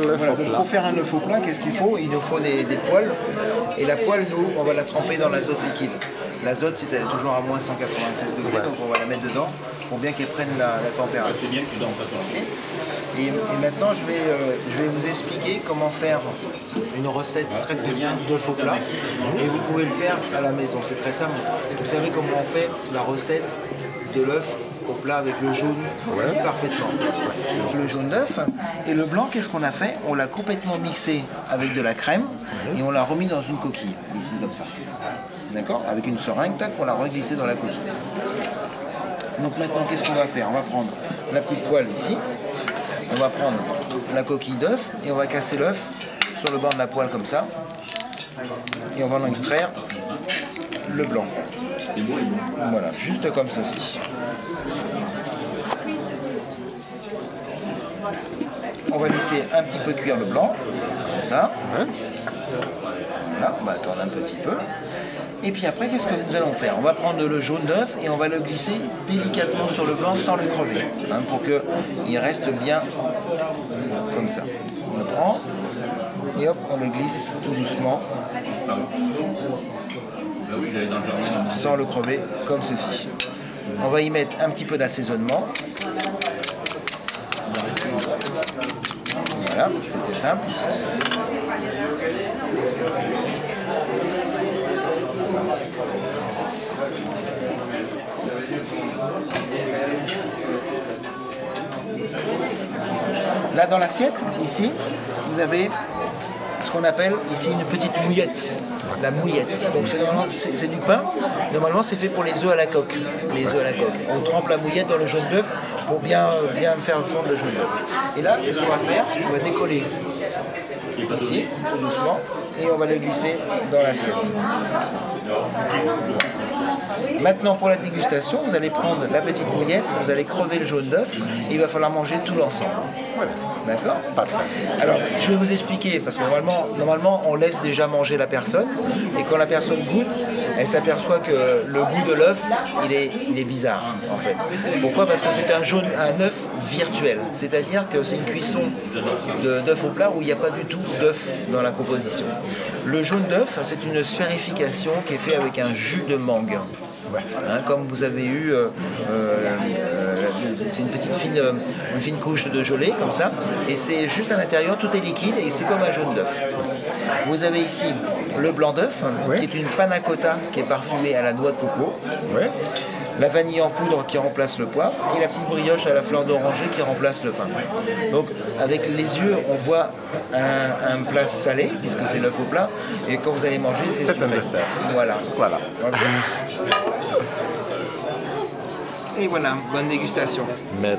Voilà, donc pour faire un œuf au plat, qu'est-ce qu'il faut? Il nous faut des poêles, et la poêle, nous, on va la tremper dans l'azote liquide. L'azote, c'est toujours à moins 196 degrés, ouais. Donc on va la mettre dedans pour bien qu'elle prenne la température. C'est bien que tu donnes pas ton avis. Et maintenant, je vais vous expliquer comment faire une recette très très simple d'œuf au plat, et vous pouvez le faire à la maison, c'est très simple. Vous savez comment on fait la recette de l'œuf au plat avec le jaune, ouais. Parfaitement. Ouais. Le jaune d'œuf et le blanc, qu'est-ce qu'on a fait? On l'a complètement mixé avec de la crème, mmh. Et on l'a remis dans une coquille, ici comme ça. D'accord? Avec une seringue, tac, on l'a reglissé dans la coquille. Donc maintenant, qu'est-ce qu'on va faire? On va prendre la petite poêle ici, on va prendre la coquille d'œuf et on va casser l'œuf sur le bord de la poêle comme ça. Et on va en extraire le blanc. Voilà, juste comme ceci. On va laisser un petit peu cuire le blanc, comme ça. Voilà, on va attendre un petit peu. Et puis après, qu'est-ce que nous allons faire? On va prendre le jaune d'œuf et on va le glisser délicatement sur le blanc sans le crever, hein, pour qu'il reste bien comme ça. On le prend et hop, on le glisse tout doucement. Sans le crever, comme ceci. On va y mettre un petit peu d'assaisonnement. Voilà, c'était simple. Là dans l'assiette, ici, vous avez ce qu'on appelle ici une petite mouillette. La mouillette, donc c'est du pain, normalement c'est fait pour les œufs à la coque, les œufs à la coque. On trempe la mouillette dans le jaune d'œuf pour bien faire fondre le jaune d'œuf. Et là, qu'est-ce qu'on va faire? On va décoller ici, tout doucement, et on va le glisser dans l'assiette. Maintenant pour la dégustation, vous allez prendre la petite mouillette, vous allez crever le jaune d'œuf, et il va falloir manger tout l'ensemble. D'accord? Parfait. Alors, je vais vous expliquer, parce que normalement, on laisse déjà manger la personne, et quand la personne goûte, elle s'aperçoit que le goût de l'œuf, il est bizarre, en fait. Pourquoi? Parce que c'est un œuf virtuel, c'est-à-dire que c'est une cuisson d'œuf au plat où il n'y a pas du tout d'œuf dans la composition. Le jaune d'œuf, c'est une sphérification qui est faite avec un jus de mangue. Hein, comme vous avez eu, c'est une petite fine couche de gelée comme ça, et c'est juste à l'intérieur, tout est liquide et c'est comme un jaune d'œuf. Vous avez ici le blanc d'œuf, oui. Qui est une panna cotta qui est parfumée à la noix de coco, oui. La vanille en poudre qui remplace le poivre et la petite brioche à la fleur d'oranger qui remplace le pain. Donc avec les yeux, on voit un plat salé, puisque c'est l'œuf au plat, et quand vous allez manger, c'est un dessert. Voilà. Voilà. Et voilà, bonne dégustation. Merci.